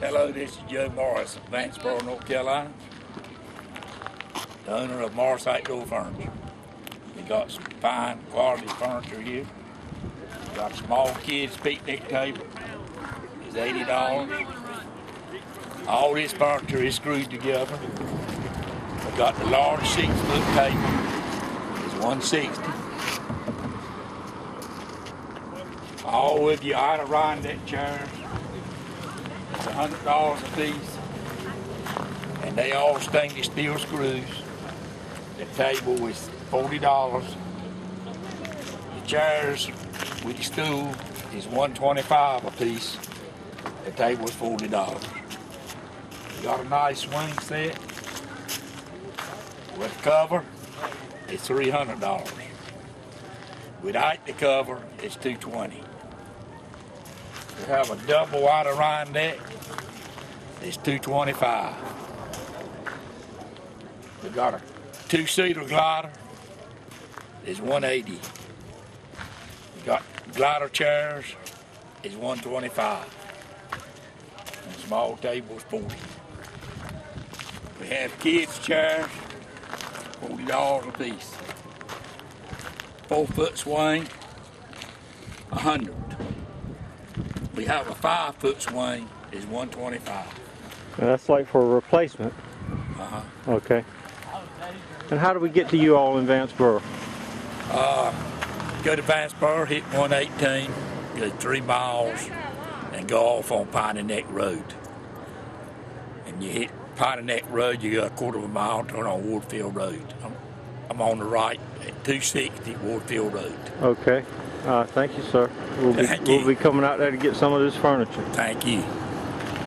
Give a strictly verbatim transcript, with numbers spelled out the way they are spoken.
Hello, this is Joe Morris of Vanceboro, North Carolina, the owner of Morris eight Door Furniture. We got some fine quality furniture here. We got a small kids picnic table. It's eighty dollars. All this furniture is screwed together. We got the large six foot table. It's one hundred sixty dollars. All with your Adirondack chairs. It's one hundred dollars a piece, and they all stainless steel screws. The table was forty dollars. The chairs with the stool is one hundred twenty-five dollars a piece. The table was forty dollars. You got a nice swing set with cover. It's three hundred dollars. Without the cover, it's two hundred twenty dollars. We have a double Adirondack. It's two hundred twenty-five dollars. We got a two-seater glider. It's one hundred eighty dollars. We got glider chairs. It's one hundred twenty-five dollars. And small tables, forty dollars. We have kids chairs, forty dollars a piece. Four-foot swing, one hundred dollars. We have a five foot swing, is one hundred twenty-five dollars. And that's like for a replacement? Uh-huh. Okay. And how do we get to you all in Vanceboro? Uh, go to Vanceboro, hit one eighteen, go three miles, and go off on Piney Neck Road. And you hit Piney Neck Road, you go a quarter of a mile, turn on Wardfield Road. I'm, I'm on the right at two sixty Wardfield Road. Okay. Uh, thank you, sir. We'll be, we'll be coming out there to get some of this furniture. Thank you.